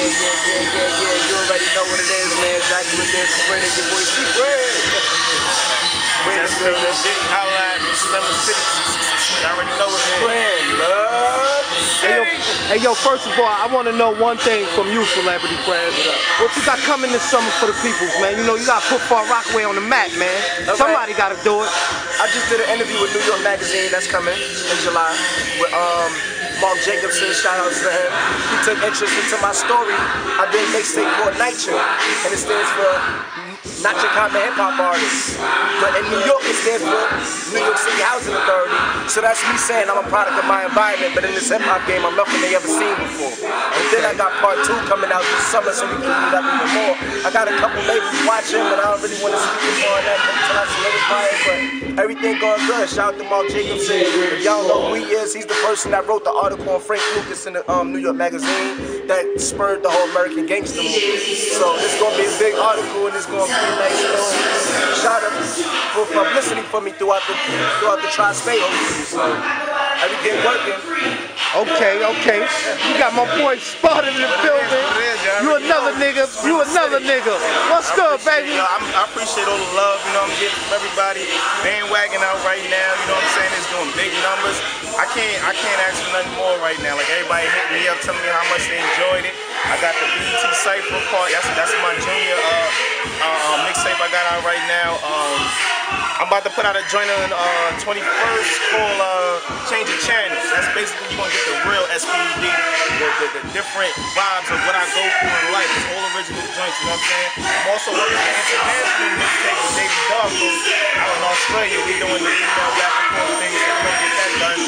Yeah, you already know what it is, man. Exactly what it is. Spread it, your boy Secret. That's real shit. Holla at me. Number six. I already know what it is. Spread love. Hey, yo, first of all, I want to know one thing from you, Celebrity Friends. What you got coming this summer for the peoples, man? You know, you got to put Far Rockaway on the map, man. Okay. Somebody got to do it. I just did an interview with New York Magazine that's coming in July with, Mark Jacobson, shout out to him. He took interest into my story. I did a mixtape called Nitro, and it stands for Not Your Common Hip Hop Artist. But in New York, it stands for New York City Housing Authority. So that's me saying I'm a product of my environment, but in this hip hop game, I'm nothing they ever seen before. And then I got part two coming out this summer, so we can do that even more. I got a couple labels watching, but I don't really want to speak on that until I solidify it, but everything going good. Shout out to Mark Jacobson. Y'all know who he is. He's the person that wrote the article on Frank Lucas in the New York Magazine that spurred the whole American Gangster movie. So it's going to be a big article, and it's going to be a nice little shout out for publicity for me throughout the tri-state. So everything working. Okay. You got my boy Spud in the building. You another nigga. What's good, baby? I appreciate all the love, you know what I'm getting from everybody. Bandwagon out right now, you know what I'm saying? It's doing big numbers. I can't ask for nothing more right now. Like, everybody hit me up, telling me how much they enjoyed it. I got the BT Cypher part. That's my junior mixtape I got out right now. I'm about to put out a joint on 21st called Change of Channels. That's basically going to get the real S.P.U.D., the different vibes of what I go through in life. It's all original joints, you know what I'm saying? I'm also working on international mixtape with David Darkles out in Australia. We doing the email back and forth things, so we're going to get that done.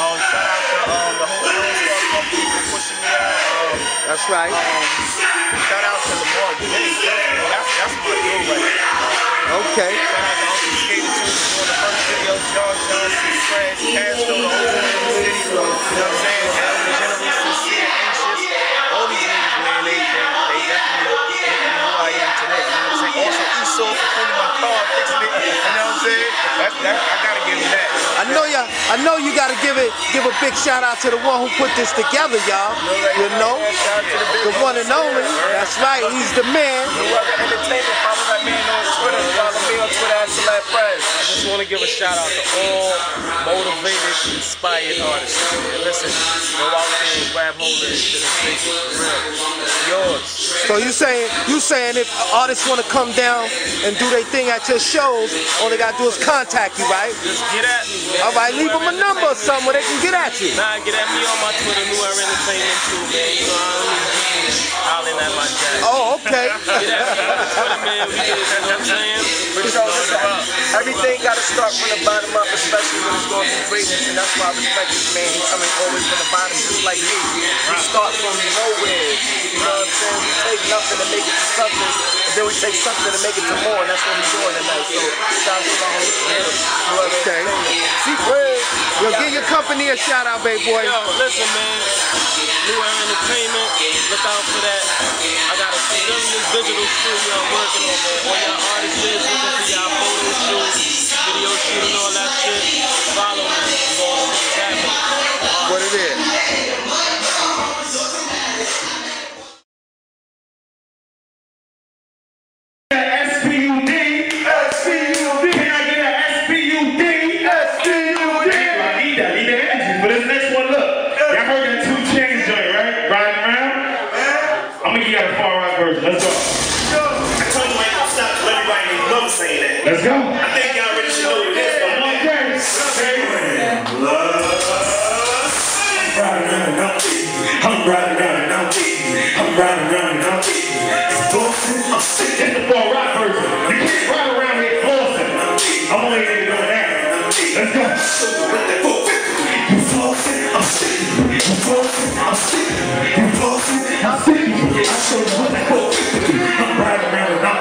Shout out to the whole Star company for pushing me out. That's right. Shout out to Lamar. That's my dude right now. Okay. Shout out to Uncle Skater too. Doing the first video, John C. Friends, Castro, the whole city. You know what I'm saying? Hell, generally sincere, anxious. All these niggas, man, they definitely make me who I am today. You know what I'm saying? Also, Esau for cleaning my car, fixing it. You know what I'm saying? I gotta give him that. I know you gotta give a big shout out to the one who put this together, y'all. You know, the one and only. That's right, he's the man. New Hour Entertainment, follow that man on Twitter. Follow me on Twitter at Celeb Friends. I just want to give a shout out to all motivated, inspired artists. And listen, go out there and grab hold of this shit and make it real. It's yours. So you saying if artists want to come down and do their thing at your shows, all they gotta do is contact you, right? Just get at me. All right, leave them a number or something where they can get at you. Nah, get at me on my Twitter, New Hour Entertainment too, man. You know, I'm hollering at my dad. Oh, okay. Get at me on the Twitter, man. We get it, you know what I'm saying? Everything got to start from the bottom up, especially when it's going through greatness, and that's why I respect this man. He's coming always from the bottom, just like me. We start from nowhere, you know what I'm saying? We take nothing to make it to something, and then we take something to make it to more, and that's what we're doing tonight. So, shout out to my whole family. Okay. Yo, give your company a shout out, baby boy. Yo, listen, man. New Hour Entertainment. Look out for that. I got a new digital studio I'm working on, man. All y'all artists, looking for y'all photo shoots, video shoots, and all that shit. Follow me. What it is. Let's go. I think y'all already know what it is. I'm like, I'm riding around and I'm that's the Far Rock version. You can't ride around here flossing. I'm only here to know that. Let's go. You flossing, I'm sick. You flossing, I'm sick. You flossing, I'm sick. I showed you what that I'm riding around and I'm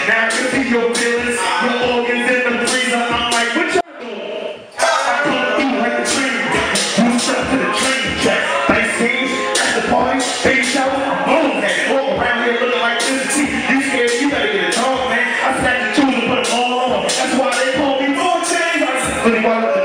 That's the party, baby shower, I'm on that. Walk around here. Sleep on